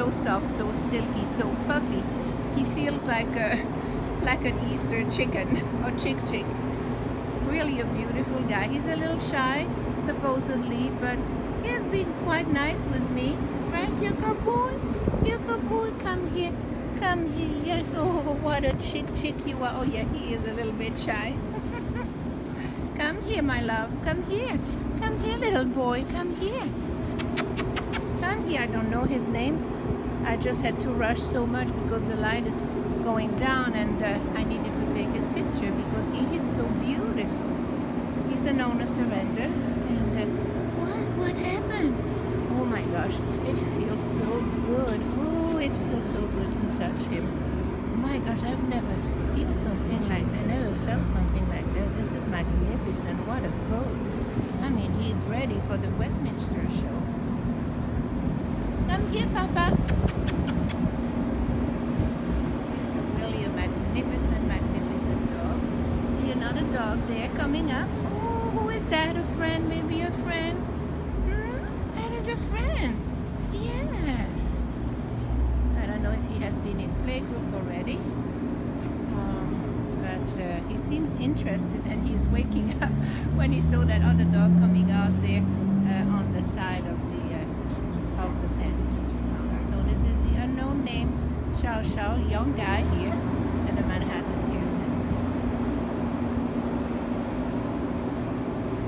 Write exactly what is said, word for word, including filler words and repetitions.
so soft, so silky, so puffy. He feels like a like an Easter chicken or chick chick. Really a beautiful guy. He's a little shy, supposedly, but he has been quite nice with me. Right, you good boy? You good boy? Come here. Come here. Yes. Oh, what a chick chick you are. Oh yeah, he is a little bit shy. Come here, my love. Come here. Come here, little boy. Come here. Come here. I don't know his name. I just had to rush so much because the light is going down, and uh, I needed to take his picture because he is so beautiful. He's a known surrender. And uh, what? What happened? Oh my gosh! It feels so good. Oh, it feels so good to touch him. Oh my gosh! I've never felt something like that. Never felt something like that. This is magnificent. What a coat! I mean, he's ready for the Westminster show. Come here, Papa. He's really a magnificent, magnificent dog. See another dog there coming up. Oh, who is that? A friend? Maybe a friend? Hmm? That is a friend. Yes. I don't know if he has been in playgroup already. Um, but uh, he seems interested, and he's waking up when he saw that other dog coming out there uh, on the side of the of the pens. So this is the unknown name, Xiao Xiao, young guy here.